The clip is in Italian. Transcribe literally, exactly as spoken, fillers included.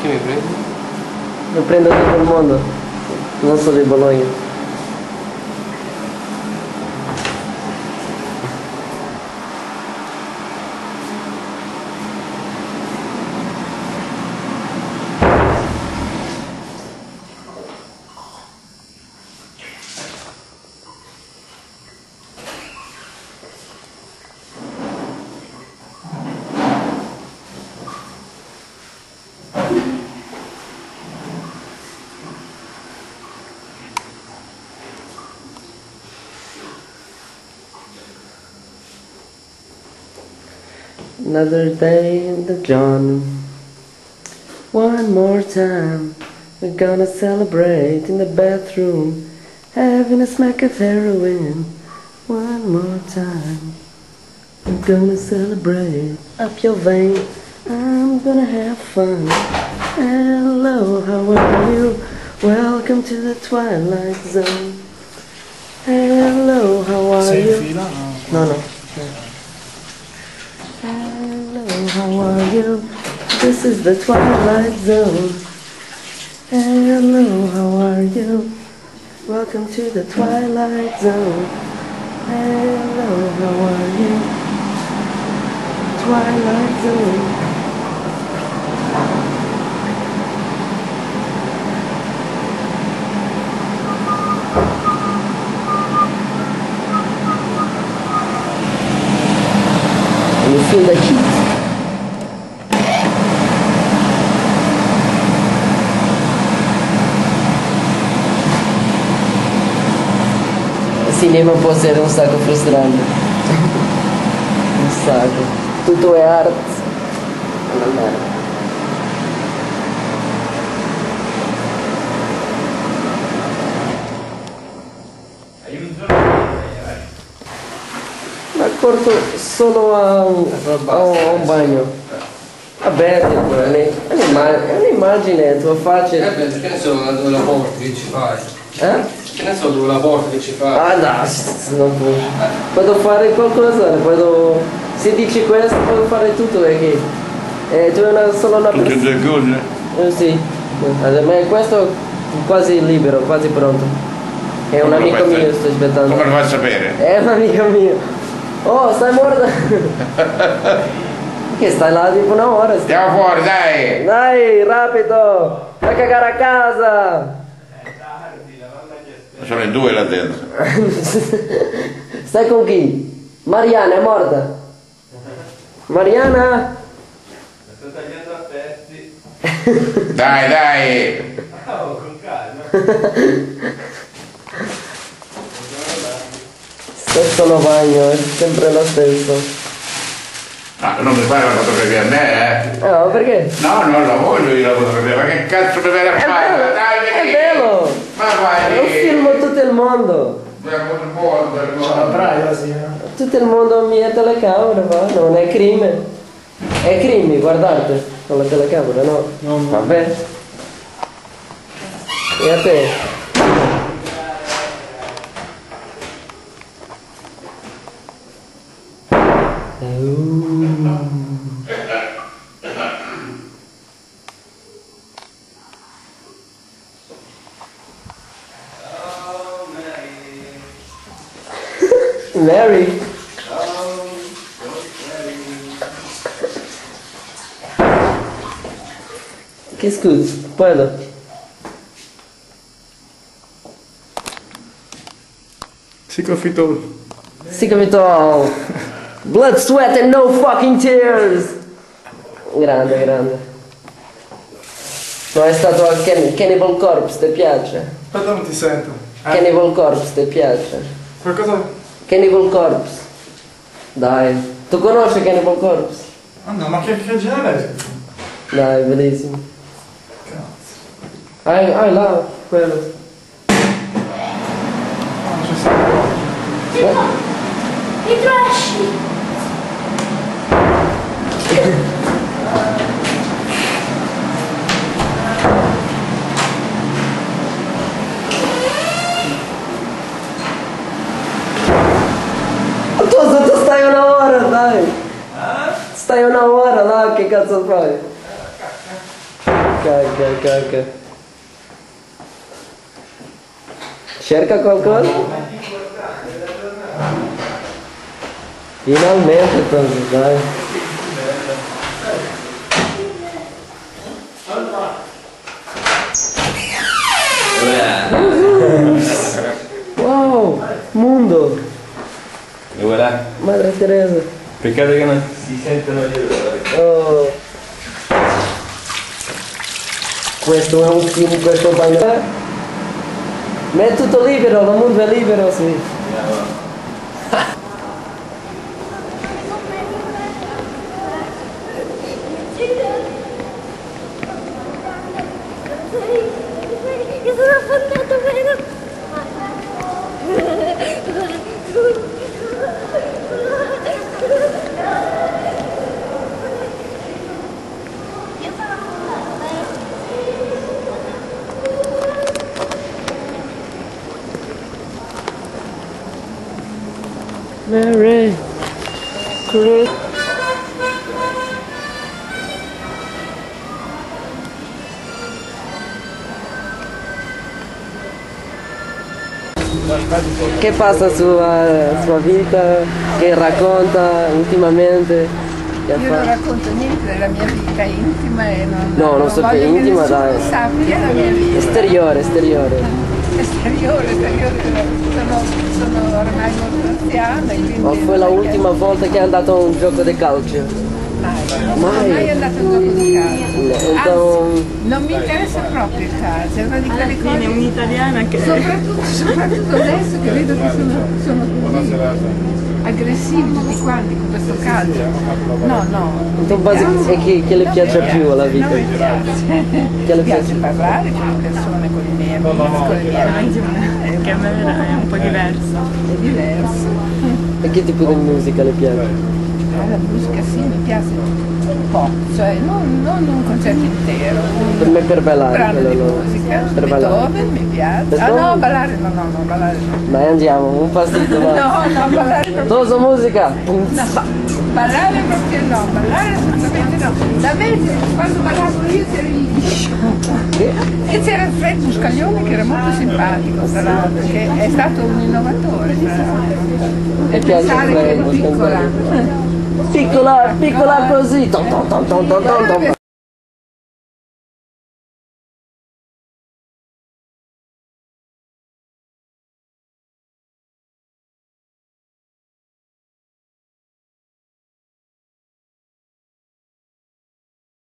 Che mi prendo? Mi prendo tutto il mondo, non solo di Bologna. Another day in the John. One more time, we're gonna celebrate in the bathroom, having a smack of heroin. One more time, we're gonna celebrate up your vein. I'm gonna have fun. Hello, how are you? Welcome to the Twilight Zone. Hello, how are you? No, no. How are you? This is the Twilight Zone. Hello, how are you? Welcome to the Twilight Zone. Hello, how are you? Twilight Zone. And you feel the heat. Il cinema può essere un sacco frustrante, un sacco, tutto è arte, alla merda. Mi accorgo solo a un, a un bagno, aperto pure lì, è un'immagine, la tua faccia. Eh beh, che ne so, dove la porti, che ci fai? Eh? Che ne so, la porta che ci fa? Ah no, non puoi. Posso fare qualcosa, posso... se dici questo puoi fare tutto perché eh, tu è solo una persona. Tutte due cose? Eh sì, ma questo quasi libero, quasi pronto. È un amico mio, sto aspettando. Come lo fai sapere? È un amico mio. Oh, stai morta! Che stai là tipo una ora? Stai... Stiamo fuori, dai! Dai, rapido! Vai a cagare a casa! È tardi, la mamma che... Sono in due là dentro. Stai con chi? Mariana è morta. Mariana? La sto tagliando a pezzi. Dai, dai! Oh, con calma. Questo lo bagno è sempre lo stesso. Ah, non mi fai la fotografia a me, eh? No, perché? No, non la voglio io la fotografia, ma che cazzo mi viene a fare? Dai, vedi! È bello! Ma vai! Lo filmo tutto il mondo! Tutto il mondo, il mondo! Tutto il mondo ha mia telecamera, va? Non è crimine! È crimine, guardate! Con la telecamera, no? No, vabbè! E a te? Mary. Oh, qu'est-ce que tu parles? Sycophitol. Sycophitol. Blood, sweat and no fucking tears. Grande, grande. No, è stato a Can Cannibal Corpse, ti piace? Aspetta, non ti sento. Eh? Cannibal Corpse, ti piace? Qualcosa? Cannibal Corpse. Dai, tu conosci Cannibal Corpse? Ah no, ma che, che genere è? Dai, bellissimo. Cazzo. Hai, hai là, quello. Ah, non c'è stato. Ti trasci. Stai una ora là, che cazzo fai? Cacca, cacca. Cerca qualcosa? Finalmente, dai. Wow, mondo. E voilà. Madre Teresa. Peccato che non si sentono gli odori. Oh. Questo è un film, questo bagno. Ma è tutto libero, il mondo è libero, sì. Yeah. Mary, Chris. Che passa sulla sua vita? Che racconta ultimamente? Che Io fa? non racconto niente della mia vita intima e non. No, non, non so più intima, dai. Sappia la mia vita. Esteriore, esteriore. Esteriore, esteriore, sono, sono ormai molto anziana. Ma fu la ultima volta che è andato a un gioco di calcio? Mai, mai, mai è andato a un gioco di calcio. Então... Anzi, non mi interessa proprio il calcio, è una di quelle cose. Un'italiana che... Soprattutto, soprattutto adesso che vedo che sono, sono così aggressivi tutti quanti con questo calcio. No, no. Então, basicamente, che, che le piace più alla vita? Non mi piace. Che le piace parlare con le persone, con i miei amici, con le mie amiche. Che a me è un po' diverso. È diverso. E che tipo di musica le piace? La musica sì, mi piace un po', cioè non, non un concerto intero. Per me per ballare. Un brano di musica, per Beethoven mi piace. Beethoven? Ah no, ballare no, no, no, ballare no. Dai, andiamo, un passito. No, no, ballare proprio. Toso musica. No, ballare proprio no, ballare assolutamente no. Da me quando ballavo io c'ero lì. E c'era Fred Muscaglione che era molto simpatico, tra l'altro, che è stato un innovatore, tra l'altro. E pensare che ero piccola. piccola, piccola così. Tom, tom, tom, tom, tom, tom.